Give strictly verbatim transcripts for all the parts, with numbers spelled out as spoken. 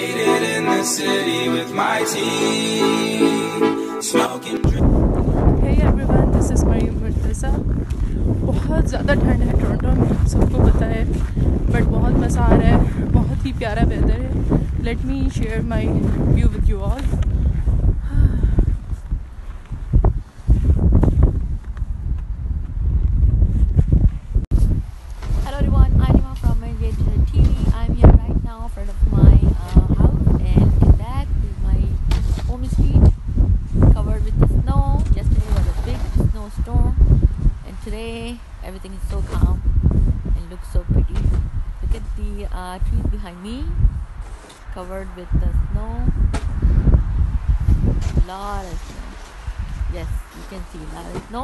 Hey everyone, this is Mariam Bhartesa. बहुत ज़्यादा ठंड है टोरंटो में, सबको पता है, बट बहुत मज़ा आ रहा है, बहुत ही प्यारा वेदर है. Let me share my view with you all. Everything is so calm and looks so pretty. Look at the uh, trees behind me, covered with the snow. A lot of snow. Yes, you can see a lot of snow.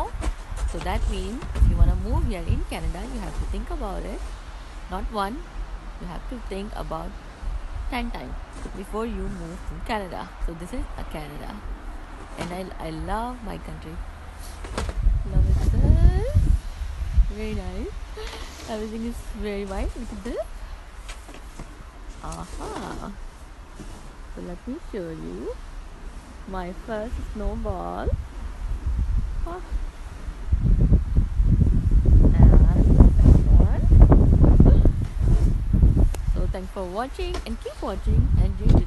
So that means if you want to move here in Canada, you have to think about it. Not one, you have to think about ten times before you move to Canada. So this is a Canada, and I I love my country. Love it. Very nice. Everything is very white. Look at this. Aha. So let me show you my first snowball. Ah. And the second one. So thanks for watching and keep watching N J Digital T V.